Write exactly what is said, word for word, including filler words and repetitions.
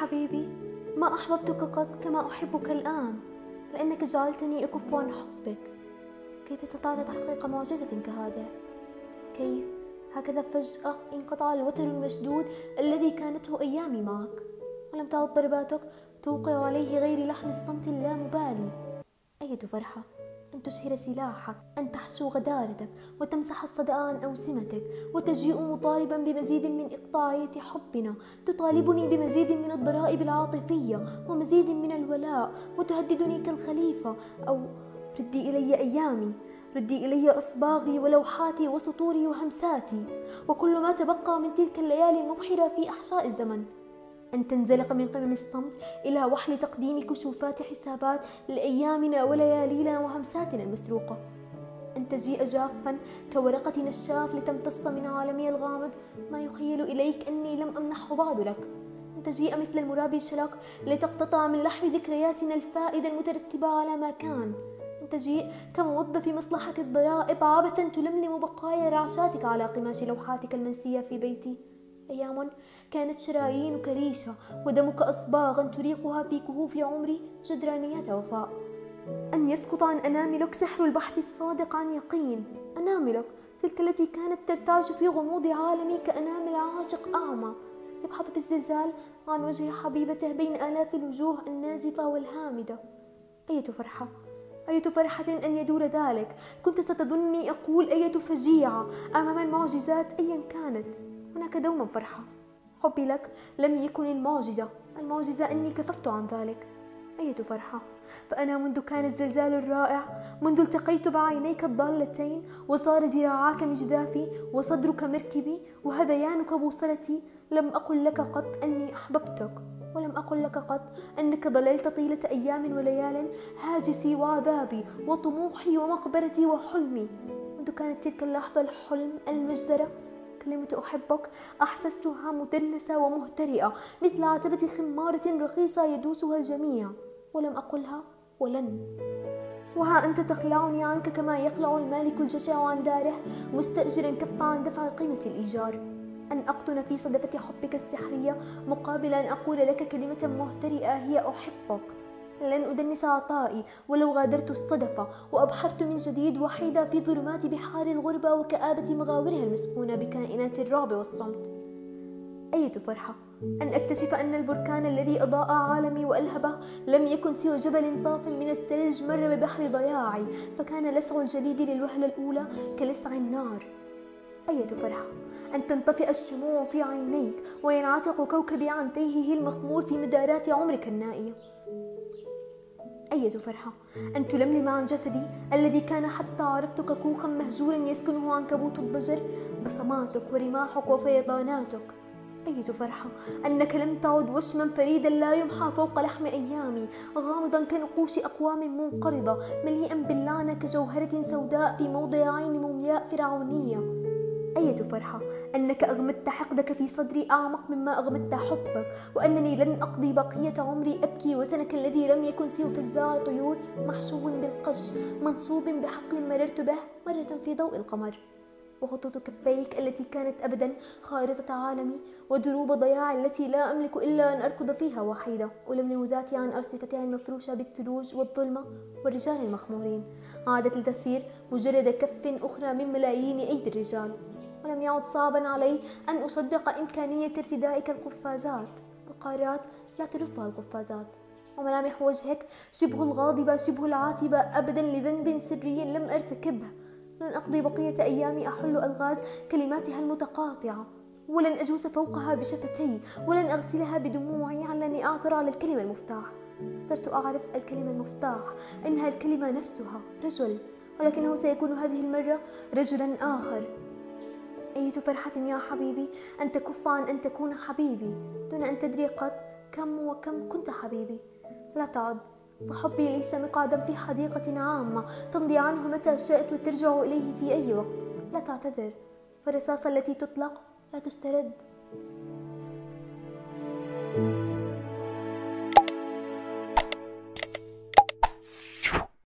حبيبي، ما أحببتك قط كما أحبك الآن، لأنك جعلتني أكف عن حبك. كيف استطعت تحقيق معجزة كهذا؟ كيف هكذا فجأة انقطع الوتر المشدود الذي كانته أيامي معك، ولم تعد ضرباتك توقع عليه غير لحن الصمت اللامبالي. أية فرحة أن تشهر سلاحك، أن تحشو غدارتك وتمسح الصدأ عن أوسمتك، وتجيء مطالبا بمزيد من إقطاعية حبنا، تطالبني بمزيد من الضرائب العاطفية ومزيد من الولاء، وتهددني كالخليفة أو ردي إلي أيامي، ردي إلي أصباغي ولوحاتي وسطوري وهمساتي وكل ما تبقى من تلك الليالي المبحرة في أحشاء الزمن، أن تنزلق من قمم الصمت إلى وحل تقديم كشوفات حسابات لأيامنا وليالينا وهمساتنا المسروقة، أن تجيء جافا كورقة نشاف لتمتص من عالمي الغامض ما يخيل إليك أني لم أمنحه بعد لك، أن تجيء مثل المرابي الشلق لتقتطع من لحم ذكرياتنا الفائدة المترتبة على ما كان، أن تجيء كموظف مصلحة الضرائب عبثا تلملم بقايا رعشاتك على قماش لوحاتك المنسية في بيتي. أيام كانت شرايينك ريشة ودمك أصباغا تريقها في كهوف عمري جدرانية وفاء، أن يسقط عن أناملك سحر البحث الصادق عن يقين، أناملك تلك التي كانت ترتعش في غموض عالمي كأنامل عاشق أعمى يبحث في الزلزال عن وجه حبيبته بين آلاف الوجوه النازفة والهامدة. أية فرحة، أية فرحة أن يدور ذلك، كنت ستظنني أقول أية فجيعة أمام المعجزات أيا كانت، هناك دوما فرحة. حبي لك لم يكن المعجزة، المعجزة أني كففت عن ذلك. أية فرحة، فأنا منذ كان الزلزال الرائع، منذ التقيت بعينيك الضالتين وصار ذراعاك مجذافي وصدرك مركبي وهذيانك بوصلتي، لم أقل لك قط أني أحببتك، ولم أقل لك قط أنك ضللت طيلة أيام وليال هاجسي وعذابي وطموحي ومقبرتي وحلمي. منذ كانت تلك اللحظة الحلم المجزرة، كلمة أحبك أحسستها مدنسة ومهترئة مثل عتبة خمارة رخيصة يدوسها الجميع، ولم أقلها ولن. وها أنت تخلعني عنك كما يخلع المالك الجشع عن داره مستأجرا كف عن دفع قيمة الإيجار، أن أقطن في صدفة حبك السحرية مقابل أن أقول لك كلمة مهترئة هي أحبك. لن أدنس عطائي ولو غادرت الصدفة وأبحرت من جديد وحيدة في ظلمات بحار الغربة وكآبة مغاورها المسكونة بكائنات الرعب والصمت. أية فرحة أن أكتشف أن البركان الذي أضاء عالمي وألهبه لم يكن سوى جبل طاف من الثلج مر ببحر ضياعي، فكان لسع الجليد للوهلة الأولى كلسع النار. أية فرحة أن تنطفئ الشموع في عينيك وينعتق كوكبي عن تيهه المخمور في مدارات عمرك النائية. أية فرحة أن تلملم عن جسدي الذي كان حتى عرفتك كوخا مهجورا يسكنه عنكبوت الضجر بصماتك ورماحك وفيضاناتك. أية فرحة أنك لم تعد وشما فريدا لا يمحى فوق لحم أيامي، غامضا كنقوش أقوام منقرضة، مليئا باللعنة كجوهرة سوداء في موضع عين مومياء فرعونية. أية فرحة أنك أغمدت حقدك في صدري أعمق مما أغمدت حبك، وأنني لن أقضي بقية عمري أبكي وثنك الذي لم يكن سوى فزاع طيور محشو بالقش منصوب بحقل مررت به مرة في ضوء القمر، وخطوط كفيك التي كانت أبدا خارطة عالمي، ودروب ضياع التي لا أملك إلا أن أركض فيها وحيدة ألملم ذاتي عن أرصفتها المفروشة بالثلوج والظلمة والرجال المخمورين، عادت لتسير مجرد كف أخرى من ملايين أيدي الرجال. ولم يعد صعبا علي أن أصدق إمكانية ارتدائك القفازات، القارات لا تلفها القفازات، وملامح وجهك شبه الغاضبة شبه العاتبة أبدا لذنب سري لم أرتكبه. لن أقضي بقية أيامي أحل ألغاز كلماتها المتقاطعة، ولن أجوس فوقها بشفتي، ولن أغسلها بدموعي على أني أعثر على الكلمة المفتاح. صرت أعرف الكلمة المفتاح إنها الكلمة نفسها، رجل، ولكنه سيكون هذه المرة رجلا آخر. أية فرحة يا حبيبي أن تكف عن أن تكون حبيبي دون أن تدري قط كم وكم كنت حبيبي. لا تعد، فحبي ليس مقعدا في حديقة عامة تمضي عنه متى شئت وترجع إليه في أي وقت. لا تعتذر، فالرصاصة التي تطلق لا تسترد.